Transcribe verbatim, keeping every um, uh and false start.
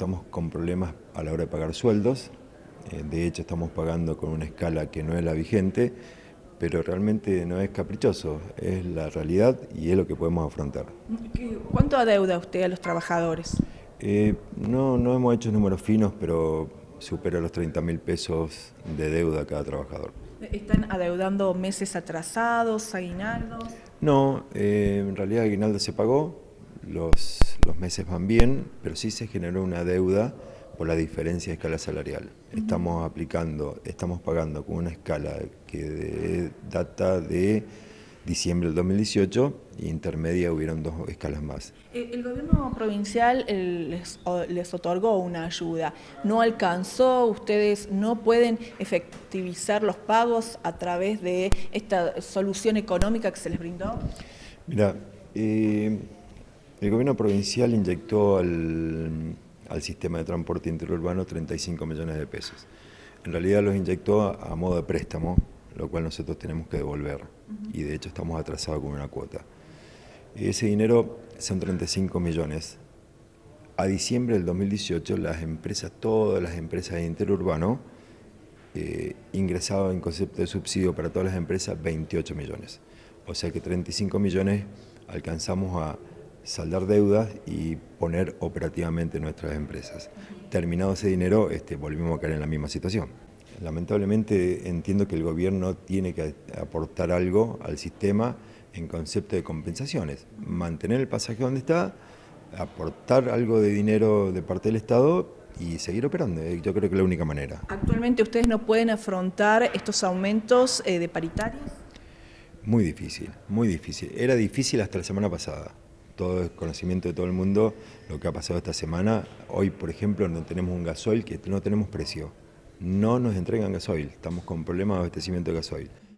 estamos con problemas a la hora de pagar sueldos. Eh, de hecho, estamos pagando con una escala que no es la vigente, pero realmente no es caprichoso, es la realidad y es lo que podemos afrontar. ¿Cuánto adeuda usted a los trabajadores? Eh, no, no hemos hecho números finos, pero supera los treinta mil pesos de deuda cada trabajador. ¿Están adeudando meses atrasados, aguinaldos? No, eh, en realidad aguinaldo se pagó, los, los meses van bien, pero sí se generó una deuda por la diferencia de escala salarial. Uh-huh. Estamos aplicando, estamos pagando con una escala que de, data de diciembre del dos mil dieciocho e intermedia hubieron dos escalas más. El gobierno provincial les, les otorgó una ayuda, no alcanzó, ustedes no pueden efectivizar los pagos a través de esta solución económica que se les brindó. Mira, eh, el gobierno provincial inyectó al, al sistema de transporte interurbano treinta y cinco millones de pesos. En realidad los inyectó a, a modo de préstamo, lo cual nosotros tenemos que devolver, y de hecho estamos atrasados con una cuota. Ese dinero son treinta y cinco millones. A diciembre del dos mil dieciocho las empresas, todas las empresas de interurbano, eh, ingresaban en concepto de subsidio para todas las empresas veintiocho millones. O sea que treinta y cinco millones alcanzamos a saldar deudas y poner operativamente nuestras empresas. Terminado ese dinero, este, volvimos a caer en la misma situación. Lamentablemente entiendo que el gobierno tiene que aportar algo al sistema en concepto de compensaciones. Mantener el pasaje donde está, aportar algo de dinero de parte del Estado y seguir operando. Yo creo que es la única manera. ¿Actualmente ustedes no pueden afrontar estos aumentos de paritarias? Muy difícil, muy difícil. Era difícil hasta la semana pasada. Todo el conocimiento de todo el mundo, lo que ha pasado esta semana. Hoy, por ejemplo, no tenemos un gasoil que no tenemos precio. No nos entregan gasoil, estamos con problemas de abastecimiento de gasoil.